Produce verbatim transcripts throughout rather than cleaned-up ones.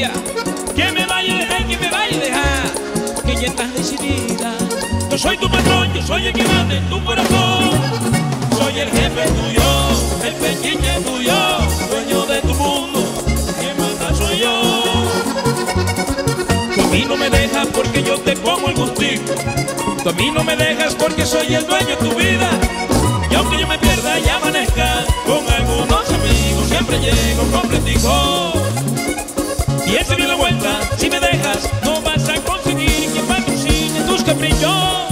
día, que me baile, ay, que me baile, ja, que ya estás decidida. Yo soy tu patrón, yo soy el que manda en tu corazón. Soy el jefe tuyo, el pechiche tuyo, dueño de tu mundo, quien manda soy yo. Tú a mí no me dejas porque yo te pongo el gustico. Tú a mí no me dejas porque soy el dueño de tu vida. Y aunque yo me pierda y amanezca, con algunos amigos siempre llego completico. Y esa es la vuelta, si me dejas, no vas a conseguir que patrocine tus caprichos.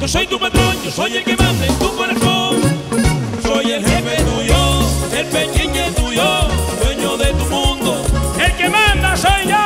Yo soy tu patrón, yo soy el que manda en tu corazón. Soy el jefe tuyo, el pechiche tuyo, dueño de tu mundo, el que manda soy yo.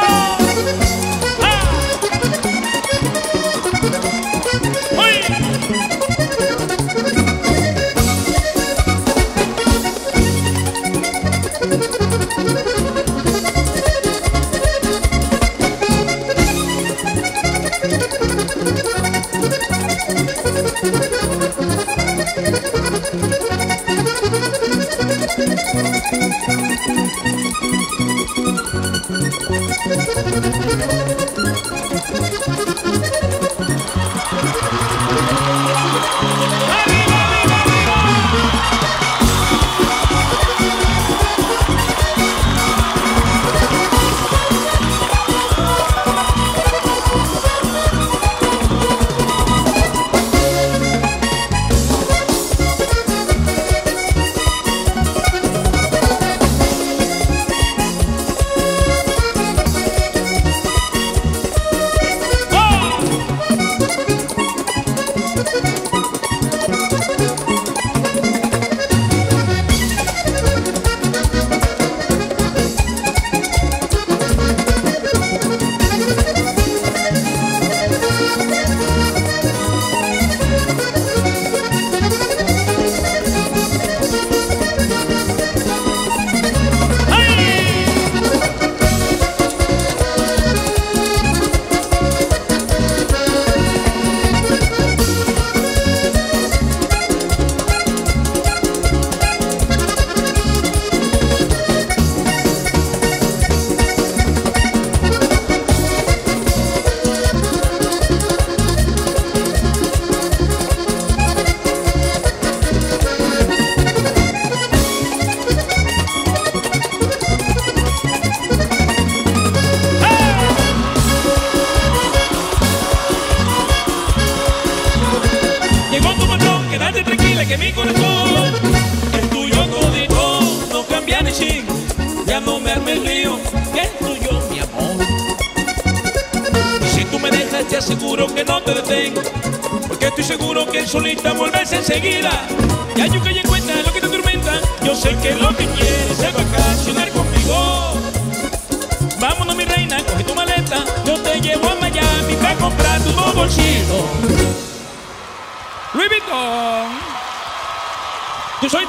Soy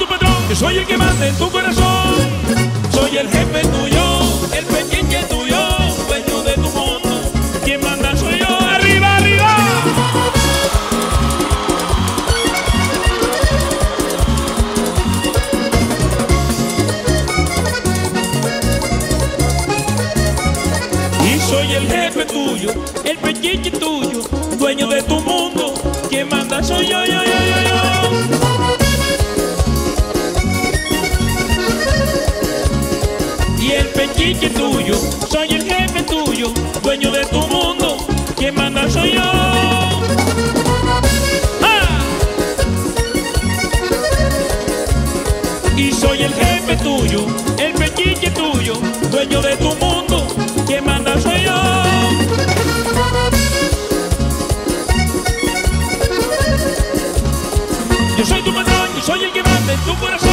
el que manda en tu corazón.